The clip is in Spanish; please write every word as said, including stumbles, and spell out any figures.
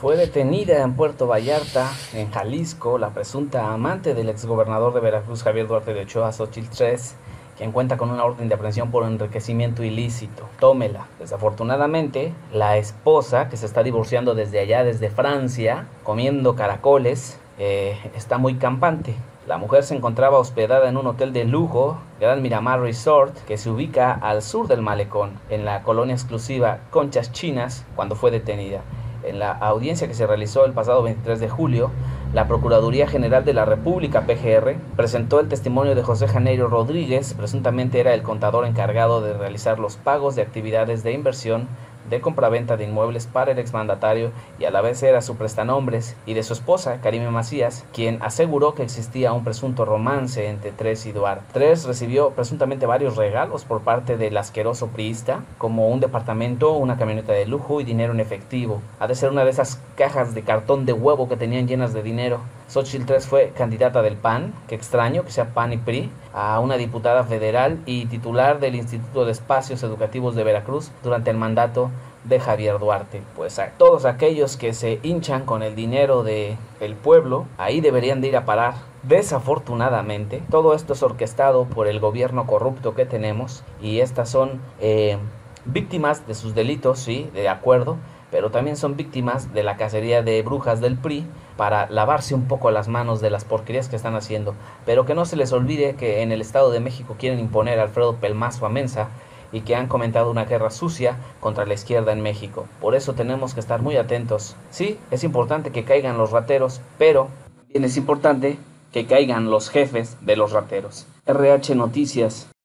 Fue detenida en Puerto Vallarta, en Jalisco, la presunta amante del exgobernador de Veracruz, Javier Duarte de Ochoa, Xóchitl Tress, quien cuenta con una orden de aprehensión por enriquecimiento ilícito. Tómela. Desafortunadamente, la esposa, que se está divorciando desde allá, desde Francia, comiendo caracoles, eh, está muy campante. La mujer se encontraba hospedada en un hotel de lujo, Gran Miramar Resort, que se ubica al sur del malecón, en la colonia exclusiva Conchas Chinas, cuando fue detenida. En la audiencia que se realizó el pasado veintitrés de julio, la Procuraduría General de la República, P G R, presentó el testimonio de José Janeiro Rodríguez, presuntamente era el contador encargado de realizar los pagos de actividades de inversión de compraventa de inmuebles para el exmandatario y a la vez era su prestanombres, y de su esposa, Karime Macías, quien aseguró que existía un presunto romance entre Tress y Duarte. Tress recibió presuntamente varios regalos por parte del asqueroso priista, como un departamento, una camioneta de lujo y dinero en efectivo. Ha de ser una de esas cajas de cartón de huevo que tenían llenas de dinero. Xóchitl Tress fue candidata del P A N, que extraño que sea P A N y P R I, a una diputada federal y titular del Instituto de Espacios Educativos de Veracruz durante el mandato de Javier Duarte. Pues a todos aquellos que se hinchan con el dinero de el pueblo, ahí deberían de ir a parar. Desafortunadamente, todo esto es orquestado por el gobierno corrupto que tenemos y estas son eh, víctimas de sus delitos, sí, de acuerdo, pero también son víctimas de la cacería de brujas del P R I para lavarse un poco las manos de las porquerías que están haciendo. Pero que no se les olvide que en el Estado de México quieren imponer a Alfredo Pelmazo a Mensa y que han comenzado una guerra sucia contra la izquierda en México. Por eso tenemos que estar muy atentos. Sí, es importante que caigan los rateros, pero también es importante que caigan los jefes de los rateros. R H Noticias.